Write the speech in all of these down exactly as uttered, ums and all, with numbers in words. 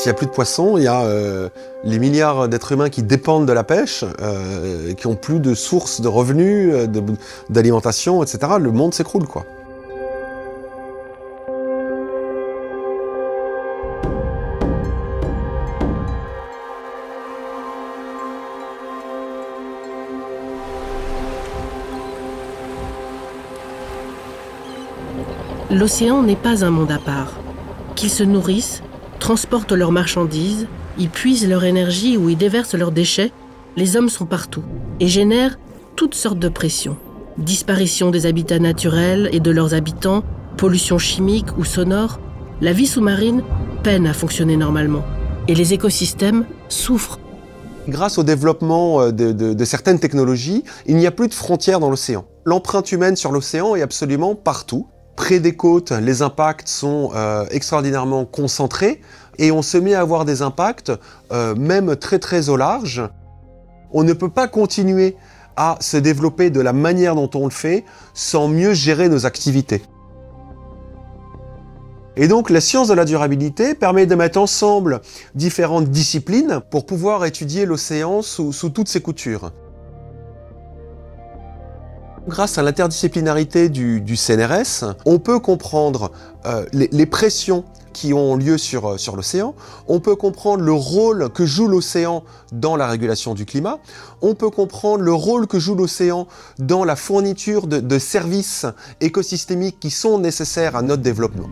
S'il n'y a plus de poissons, il y a euh, les milliards d'êtres humains qui dépendent de la pêche, euh, qui n'ont plus de sources de revenus, d'alimentation, et cetera. Le monde s'écroule, quoi. L'océan n'est pas un monde à part. Qu'ils se nourrissent, transportent leurs marchandises, ils puisent leur énergie ou ils déversent leurs déchets, les hommes sont partout et génèrent toutes sortes de pressions. Disparition des habitats naturels et de leurs habitants, pollution chimique ou sonore, la vie sous-marine peine à fonctionner normalement et les écosystèmes souffrent. Grâce au développement de, de, de certaines technologies, il n'y a plus de frontières dans l'océan. L'empreinte humaine sur l'océan est absolument partout. Près des côtes, les impacts sont euh, extraordinairement concentrés et on se met à avoir des impacts euh, même très très au large. On ne peut pas continuer à se développer de la manière dont on le fait sans mieux gérer nos activités. Et donc la science de la durabilité permet de mettre ensemble différentes disciplines pour pouvoir étudier l'océan sous, sous toutes ses coutures. Grâce à l'interdisciplinarité du, du C N R S, on peut comprendre euh, les, les pressions qui ont lieu sur, euh, sur l'océan, on peut comprendre le rôle que joue l'océan dans la régulation du climat, on peut comprendre le rôle que joue l'océan dans la fourniture de, de services écosystémiques qui sont nécessaires à notre développement.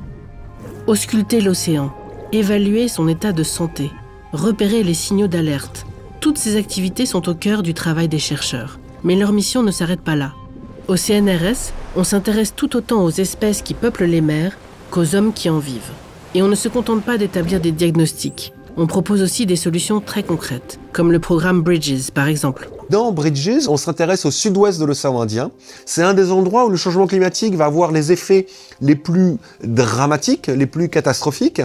Ausculter l'océan, évaluer son état de santé, repérer les signaux d'alerte, toutes ces activités sont au cœur du travail des chercheurs. Mais leur mission ne s'arrête pas là. Au C N R S, on s'intéresse tout autant aux espèces qui peuplent les mers qu'aux hommes qui en vivent. Et on ne se contente pas d'établir des diagnostics. On propose aussi des solutions très concrètes, comme le programme Bridges, par exemple. Dans Bridges, on s'intéresse au sud-ouest de l'océan Indien. C'est un des endroits où le changement climatique va avoir les effets les plus dramatiques, les plus catastrophiques,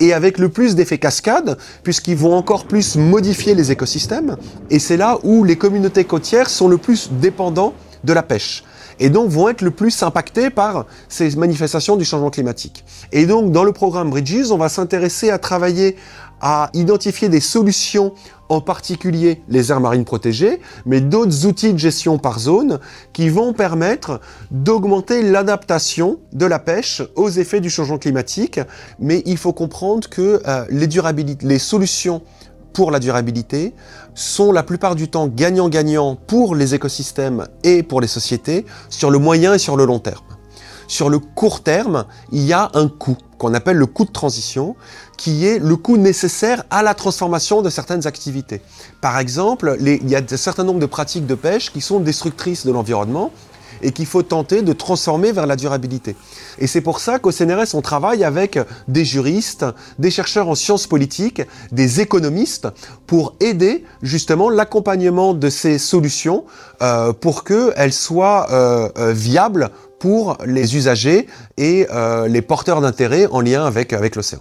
et avec le plus d'effets cascades, puisqu'ils vont encore plus modifier les écosystèmes. Et c'est là où les communautés côtières sont le plus dépendantes de la pêche, et donc vont être le plus impactés par ces manifestations du changement climatique. Et donc, dans le programme Bridges, on va s'intéresser à travailler à identifier des solutions, en particulier les aires marines protégées, mais d'autres outils de gestion par zone qui vont permettre d'augmenter l'adaptation de la pêche aux effets du changement climatique. Mais il faut comprendre que euh, les durabilités, les solutions pour la durabilité sont la plupart du temps gagnant-gagnant pour les écosystèmes et pour les sociétés sur le moyen et sur le long terme. Sur le court terme, il y a un coût qu'on appelle le coût de transition, qui est le coût nécessaire à la transformation de certaines activités. Par exemple, les, il y a un certain nombre de pratiques de pêche qui sont destructrices de l'environnement et qu'il faut tenter de transformer vers la durabilité. Et c'est pour ça qu'au C N R S, on travaille avec des juristes, des chercheurs en sciences politiques, des économistes, pour aider justement l'accompagnement de ces solutions euh, pour qu'elles soient euh, viables pour les usagers et euh, les porteurs d'intérêts en lien avec, avec l'océan.